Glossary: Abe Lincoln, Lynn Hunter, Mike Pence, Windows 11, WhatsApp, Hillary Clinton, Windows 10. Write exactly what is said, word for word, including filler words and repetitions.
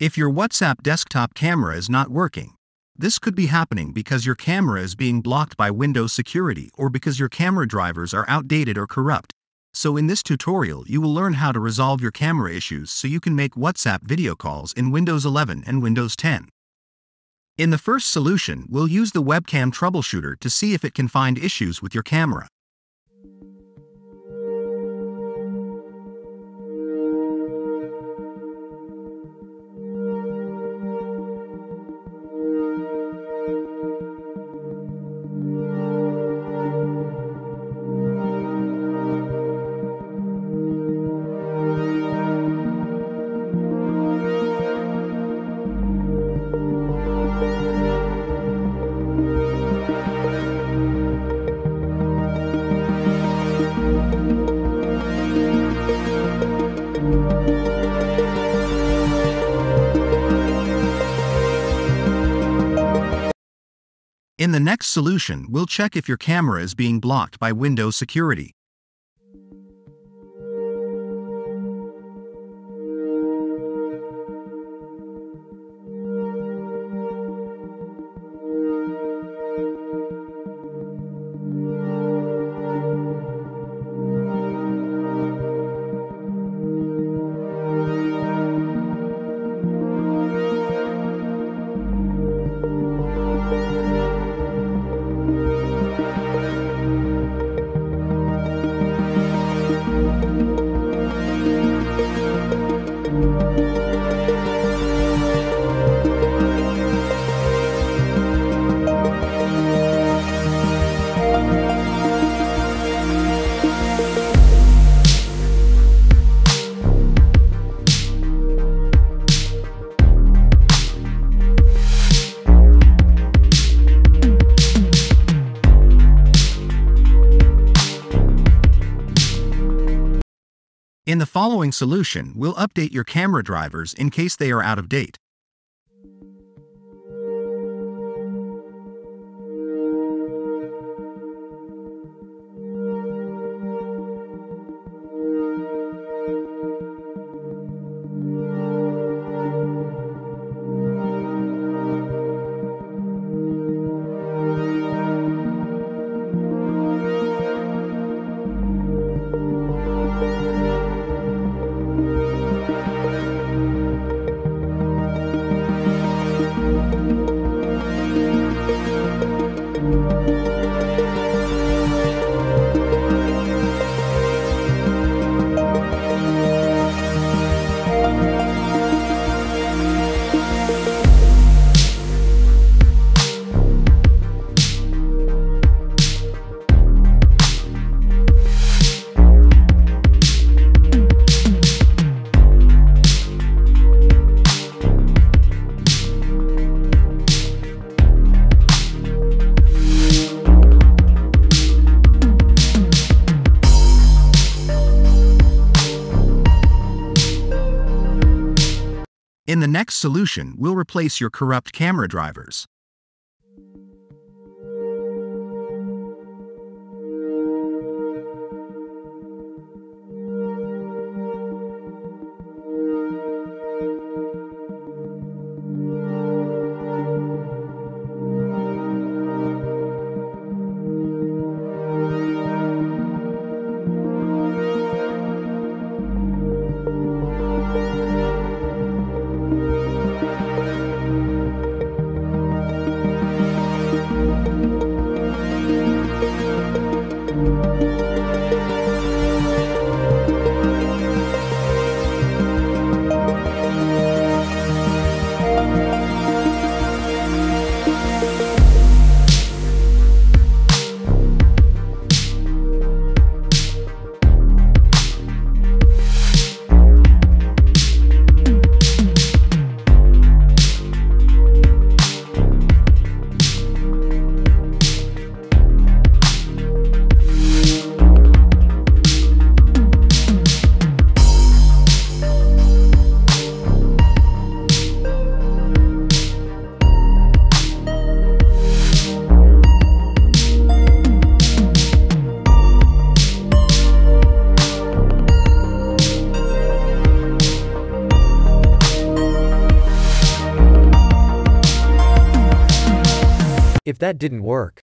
If your WhatsApp desktop camera is not working, this could be happening because your camera is being blocked by Windows security or because your camera drivers are outdated or corrupt. So in this tutorial you will learn how to resolve your camera issues so you can make WhatsApp video calls in Windows eleven and Windows ten. In the first solution, we'll use the webcam troubleshooter to see if it can find issues with your camera. In the next solution, we'll check if your camera is being blocked by Windows security. In the following solution, we'll update your camera drivers in case they are out of date. In the next solution, we'll replace your corrupt camera drivers. If that didn't work,